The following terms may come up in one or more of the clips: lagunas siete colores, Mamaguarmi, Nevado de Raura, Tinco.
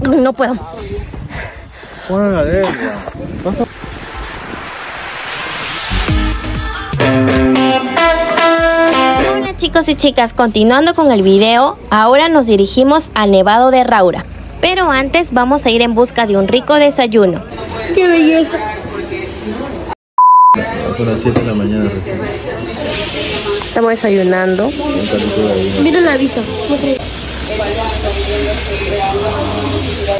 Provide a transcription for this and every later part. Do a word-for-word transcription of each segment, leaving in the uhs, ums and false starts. No puedo. Pon la de ella. Pasa. Hola chicos y chicas, continuando con el video, ahora nos dirigimos al Nevado de Raura. Pero antes vamos a ir en busca de un rico desayuno. ¡Qué belleza! Son las siete de la mañana. Estamos desayunando. Mira la vista.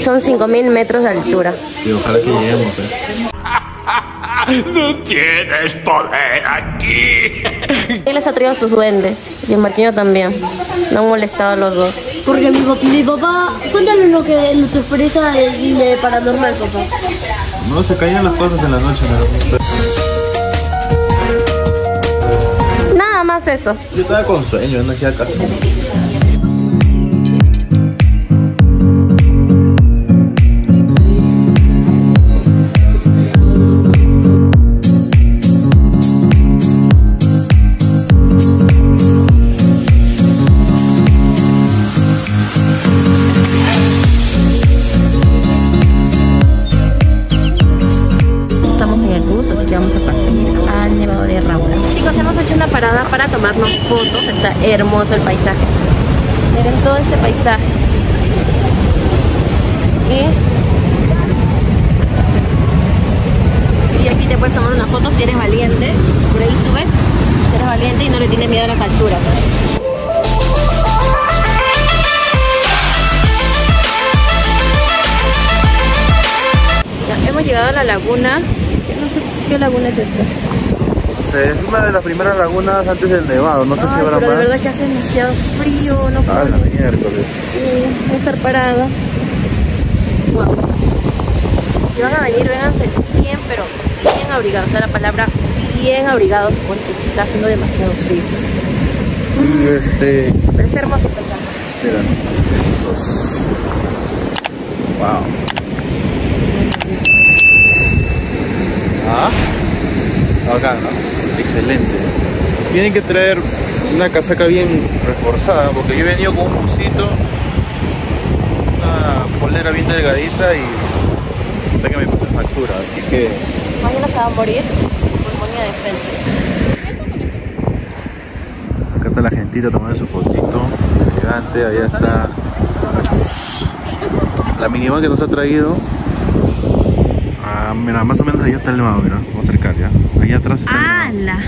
Son cinco mil metros de altura. Y ojalá que lleguemos. ¿eh? No tienes poder aquí. Él les ha traído sus duendes. Y el Martino también. No han molestado a los dos. Porque mi, mi papá. Cuéntanos lo que tu experiencia de paranormal, papá. No, se caían las cosas en la noche. ¿No? Nada más eso. Yo estaba con sueño, no hacía caso. Para tomarnos fotos, está hermoso el paisaje. Miren todo este paisaje. Y, y aquí te puedes tomar una foto si eres valiente. Por ahí subes, si eres valiente y no le tienes miedo a las alturas. Ya, hemos llegado a la laguna. No sé qué laguna es esta. Es una de las primeras lagunas antes del nevado, no sé Ay, si habrá pero más. La verdad que hace demasiado frío, no puedo. Ah, la miércoles. Sí, voy a estar parada. Wow. Si van a venir, vénganse bien, pero bien abrigados. O sea, la palabra bien abrigados porque está haciendo demasiado frío. Y este. Pero es hermoso pensar. Espera. Estos. Wow. Ah. Acá, ¿no? Excelente. Tienen que traer una casaca bien reforzada porque yo he venido con un busito, una polera bien delgadita y hasta que me puse factura, así que mañana se va a morir pulmonía de frente. Acá está la gentita tomando su fotito elegante. Allá está la minivan que nos ha traído. Ah, mira, más o menos allá está el nevado, mira, vamos a acercar ya. Allá atrás está el nevado.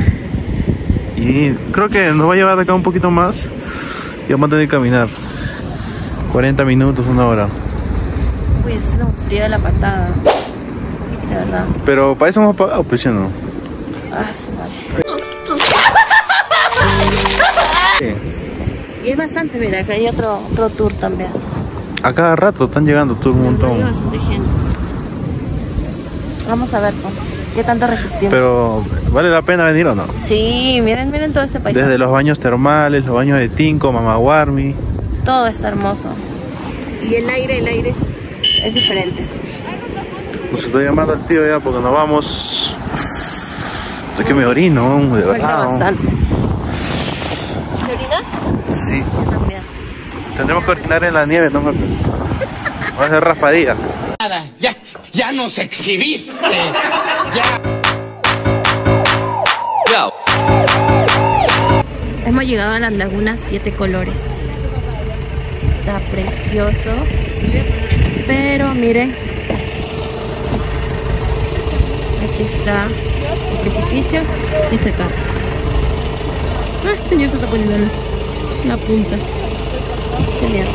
Y creo que nos va a llevar de acá un poquito más y vamos a tener que caminar cuarenta minutos, una hora. Uy, es un frío de la patada, de verdad. Pero para eso hemos pagado, pues yo no. Ah, su madre. Y es bastante, mira, acá hay otro, otro tour también. A cada rato están llegando todo un montón. Hay bastante gente. Vamos a ver qué tanto resistimos. Pero, ¿vale la pena venir o no? Sí, miren, miren todo este paisaje. Desde los baños termales, los baños de Tinco, Mamaguarmi. Todo está hermoso. Y el aire, el aire es, es diferente. Pues estoy llamando al tío ya porque nos vamos. Estoy que me orino, de verdad. Bastante. ¿Te orinas? Sí. Yo también. Tendremos que orinar en la nieve, no me acuerdo. Vamos a hacer raspadilla. Nada, ya. ¡Ya nos exhibiste! ¡Ya! Yo. Hemos llegado a las lagunas siete colores. Está precioso. Pero miren. Aquí está el precipicio y este carro. Ah, señor, se está poniendo la punta. Genial.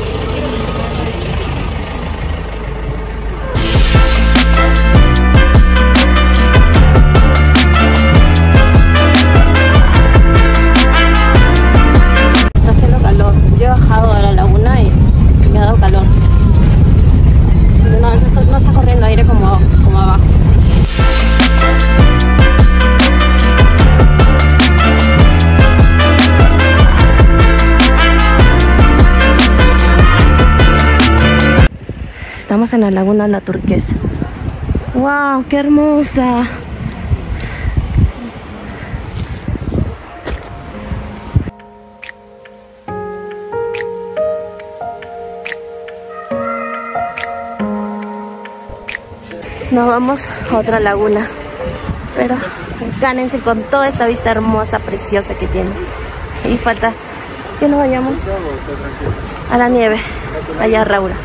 Estamos en la laguna La Turquesa. ¡Wow! ¡Qué hermosa! nos vamos a otra laguna. Pero gánense con toda esta vista hermosa, preciosa que tiene. Y falta que nos vayamos a la nieve, allá a Raura.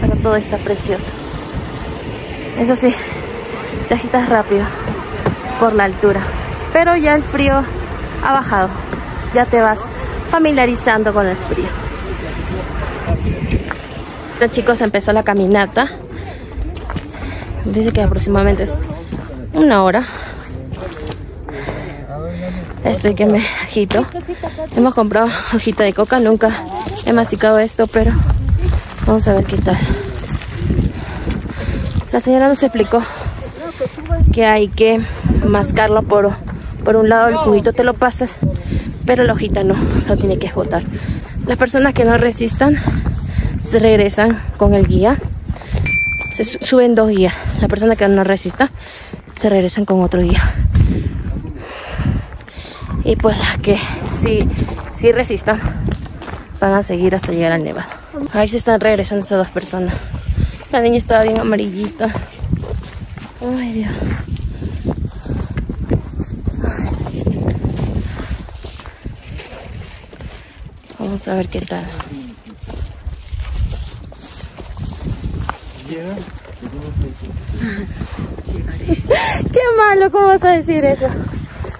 Pero todo está precioso. Eso sí, te agitas rápido por la altura. Pero ya el frío ha bajado. Ya te vas familiarizando con el frío. Los chicos, empezó la caminata. Dice que aproximadamente es una hora. Estoy que me agito. Hemos comprado hojita de coca. Nunca he masticado esto, pero vamos a ver qué tal. La señora nos explicó que hay que mascarlo por, por un lado. El juguito te lo pasas, pero la hojita no, lo tiene que botar. Las personas que no resistan se regresan con el guía. Se suben dos guías. La persona que no resista se regresan con otro guía. Y pues las que sí, sí resistan van a seguir hasta llegar al nevado. Ahí se están regresando esas dos personas. La niña estaba bien amarillita. Ay, Dios. Vamos a ver qué tal. Qué malo, ¿cómo vas a decir eso?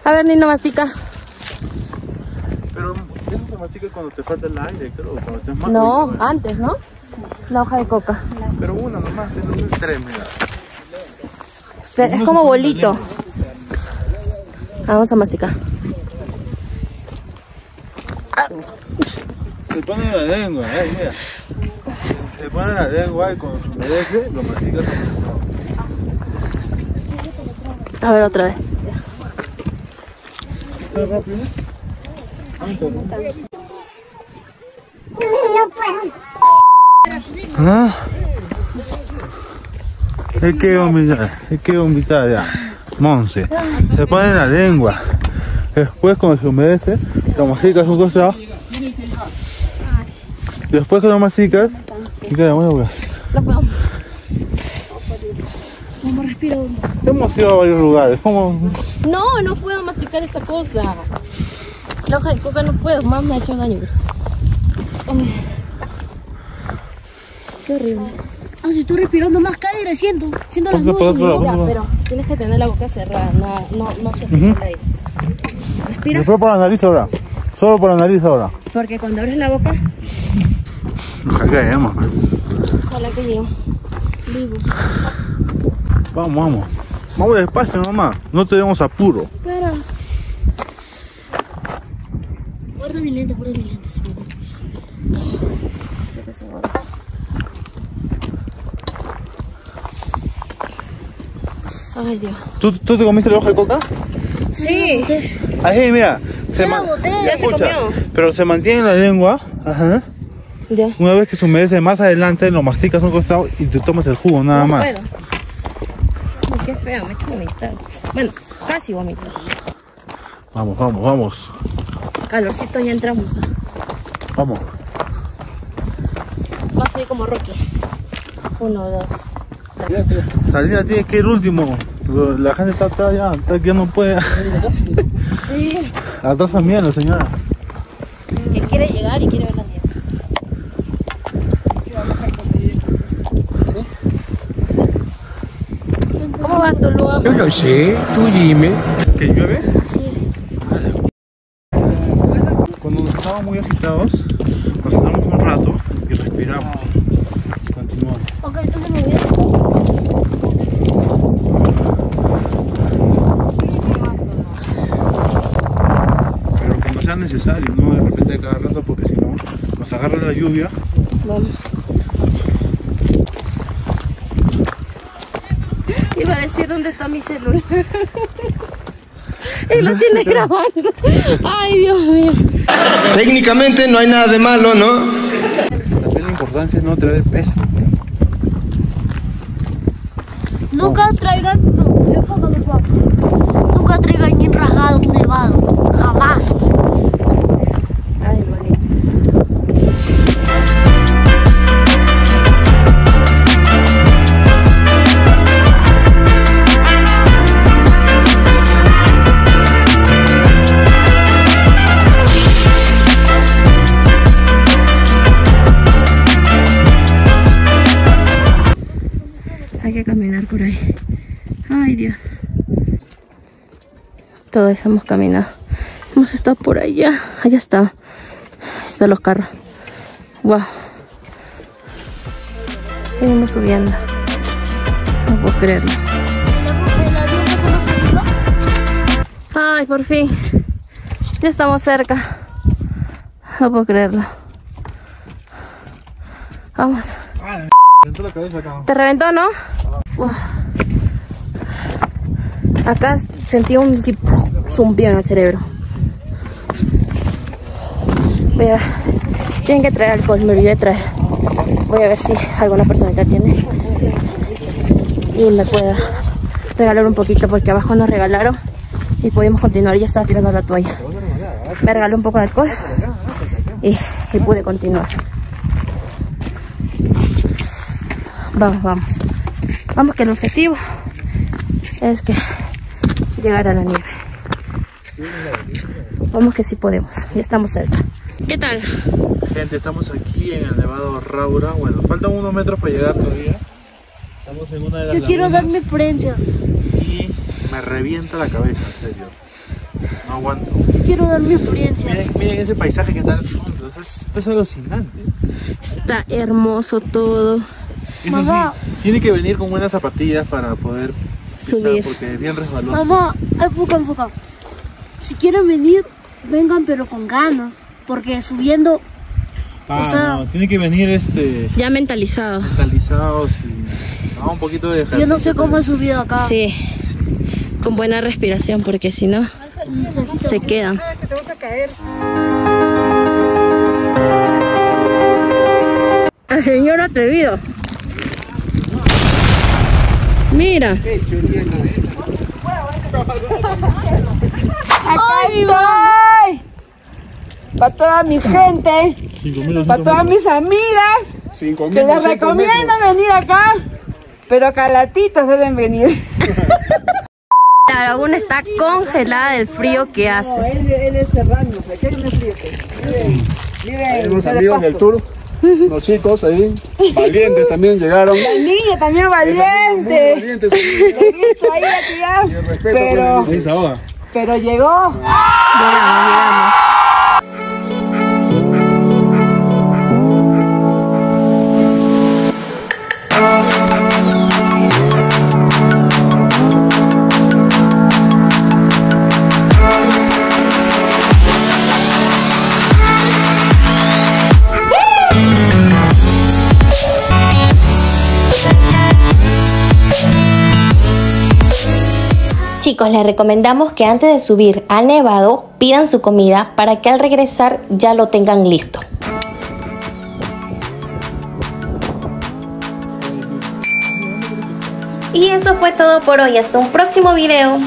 A ver, Nino, mastica. Pero eso se mastica cuando te falta el aire, creo. Cuando estés más no, rico, antes, ¿no? Sí. La hoja de coca. Pero una nomás, no es tres, mira. O sea, es como bolito. Ah, vamos a masticar. Se pone la lengua, eh, mira. Se pone la lengua y cuando se humedece, lo masticas. A ver, otra vez. ¿Está rápido? ¿Ah? Es que vomitar, es que vomitar ya. Monse, se pone en la lengua. Después, cuando se humedece, lo masticas un costado. Después que lo masticas, mira, voy a buscar. Como respiro. Hemos ido a varios lugares. ¿Cómo? No, no puedo masticar esta cosa. La hoja de coca no puedo, más me ha hecho daño. Ay. Qué horrible. Ah, si estoy respirando más aire, siento, siento las nubes en mi boca, pero tienes que tener la boca cerrada, no, no, no se pasa el aire. Respira. Solo por la nariz ahora. Solo por la nariz ahora. Porque cuando abres la boca. Ojalá que lleguemos. Ojalá que lleguemos. Vamos, vamos. Vamos despacio, mamá. No tenemos apuro. Espera. Guarda mi lente, guarda mi lente. Ay, Dios. ¿Tú, ¿Tú te comiste la hoja de coca? Sí. Ahí, mira. Se ya, ya se comió. Pero se mantiene en la lengua. Ajá. Ya. Una vez que se humedece más adelante, lo masticas a un costado y te tomas el jugo, nada no, más. Bueno. Qué feo, me he hecho vomitar. Bueno, casi vomitar. Vamos, vamos, vamos. Calorcito, ya entramos. Vamos. Va a salir como Rocky. Uno, dos. Salida tiene que ir último. La gente está atrás ya, está que no puede. Sí. Atrás también la señora. Él quiere llegar y quiere ver la ciudad. ¿Cómo vas tú, Lua? Yo lo sé, tú dime. ¿Que llueve? Sí. Cuando nos estábamos muy agitados, nos sentamos un rato y respiramos. Y continuamos. Ok, entonces me voy a... Pero cuando sea necesario, no de repente cada rato, porque si no, nos agarra la lluvia. Vamos. Iba a decir dónde está mi celular. Y lo tiene grabando. Ay, Dios mío. Técnicamente no hay nada de malo, ¿no? También la importancia es no traer peso. Nunca oh. traigan, no, enfócame, papá. Nunca traigan ni rasgado un nevado. Jamás. Ay, bonito. que caminar por ahí. Ay, Dios. Todos hemos caminado. Hemos estado por allá. Allá está. Están los carros. Wow. Seguimos subiendo. No puedo creerlo. Ay, por fin. Ya estamos cerca. No puedo creerlo. Vamos. Ay, reventó la cabeza acá. Te reventó, ¿no? Ah. Wow. Acá sentí un zumbido en el cerebro. Voy a ver. Tienen que traer alcohol, me olvidé de traer. Voy a ver si alguna personita tiene y me pueda regalar un poquito, porque abajo nos regalaron y pudimos continuar. Ya estaba tirando la toalla. Me regaló un poco de alcohol y, y pude continuar. Vamos, vamos. Vamos, que el objetivo es que llegar a la nieve. Vamos, que sí podemos. Ya estamos cerca. ¿Qué tal? Gente, estamos aquí en el Nevado de Raura. Bueno, faltan unos metros para llegar todavía. Estamos en una de las Yo quiero dar mi prensa. Y me revienta la cabeza, en serio. No aguanto. Yo quiero dar mi prensa. Miren, miren ese paisaje que está al fondo. Esto es, esto es alucinante. Está hermoso todo. Eso Mamá. Sí, tiene que venir con buenas zapatillas para poder pisar, subir, porque es bien resbaloso. Mamá, enfoca, enfoca. Si quieren venir, vengan, pero con ganas, porque subiendo... Ah, o sea, no, tiene que venir este... ya mentalizado. Mentalizados y... Ah, un poquito de ejercicio. Yo no sé cómo he subido acá. Sí, sí. Con buena respiración, porque si no, se quedan. Que te vas a caer. El señor atrevido. Mira. Acá estoy. Para toda mi gente. Para todas mis amigas. Que les recomiendo venir acá. Pero calatitos deben venir. La laguna está congelada del frío que hace. No, él, él es serrano. Aquí hay un frío. Hay unos amigos del tour. Los chicos ahí, valientes también llegaron. La niña también valiente. Valientes. Ahí la tía. Pero, pero, pero llegó. ¡Ah! Chicos, les recomendamos que antes de subir al nevado pidan su comida para que al regresar ya lo tengan listo. Y eso fue todo por hoy. Hasta un próximo video.